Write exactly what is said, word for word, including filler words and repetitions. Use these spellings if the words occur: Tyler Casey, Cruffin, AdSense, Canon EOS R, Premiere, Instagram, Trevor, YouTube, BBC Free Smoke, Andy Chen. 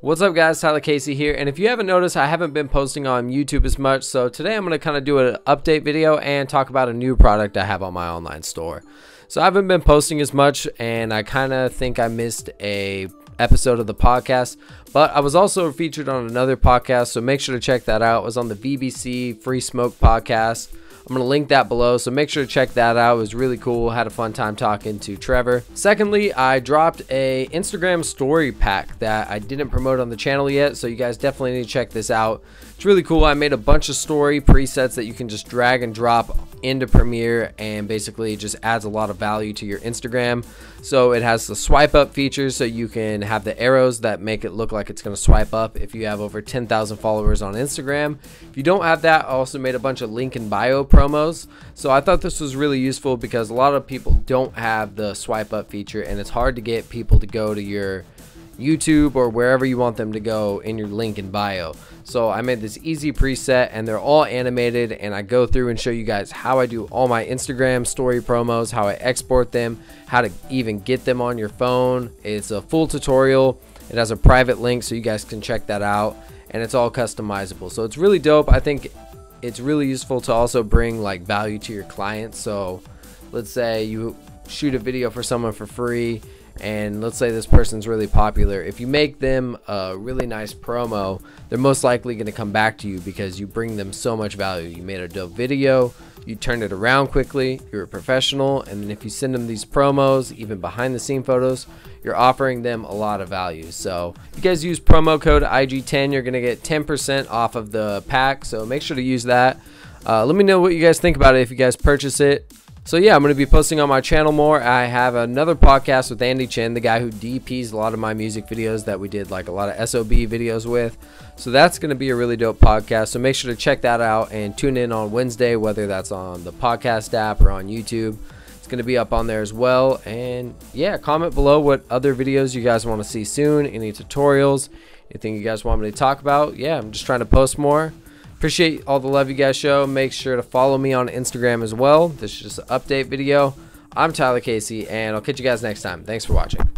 What's up guys, Tyler Casey here, and if you haven't noticed, I haven't been posting on YouTube as much, so today I'm going to kind of do an update video and talk about a new product I have on my online store. So I haven't been posting as much, and I kind of think I missed a episode of the podcast, but I was also featured on another podcast, so make sure to check that out. It was on the B B C Free Smoke podcast. I'm gonna link that below, so make sure to check that out. It was really cool, had a fun time talking to Trevor. Secondly, I dropped a Instagram story pack that I didn't promote on the channel yet, so you guys definitely need to check this out. It's really cool. I made a bunch of story presets that you can just drag and drop into Premiere, and basically just adds a lot of value to your Instagram. So it has the swipe up feature, so you can have the arrows that make it look like it's gonna swipe up if you have over ten thousand followers on Instagram. If you don't have that, I also made a bunch of link in bio promos. So I thought this was really useful because a lot of people don't have the swipe up feature, and it's hard to get people to go to your YouTube or wherever you want them to go in your link in bio. So I made this easy preset, and they're all animated, and I go through and show you guys how I do all my Instagram story promos, how I export them, how to even get them on your phone. It's a full tutorial. It has a private link, so you guys can check that out, and it's all customizable. So it's really dope. I think it's really useful to also bring like value to your clients. So let's say you shoot a video for someone for free, and let's say this person's really popular. If you make them a really nice promo, they're most likely going to come back to you because you bring them so much value. You made a dope video, you turned it around quickly, you're a professional, and if you send them these promos, even behind the scene photos, you're offering them a lot of value. So if you guys use promo code I G ten, you're going to get ten percent off of the pack, so make sure to use that. Uh, let me know what you guys think about it if you guys purchase it. So yeah, I'm going to be posting on my channel more. I have another podcast with Andy Chen, the guy who D Ps a lot of my music videos that we did like a lot of S O B videos with. So that's going to be a really dope podcast. So make sure to check that out and tune in on Wednesday, whether that's on the podcast app or on YouTube. It's going to be up on there as well. And yeah, comment below what other videos you guys want to see soon, any tutorials, anything you guys want me to talk about. Yeah, I'm just trying to post more. Appreciate all the love you guys show. Make sure to follow me on Instagram as well. This is just an update video. I'm Tyler Casey, and I'll catch you guys next time. Thanks for watching.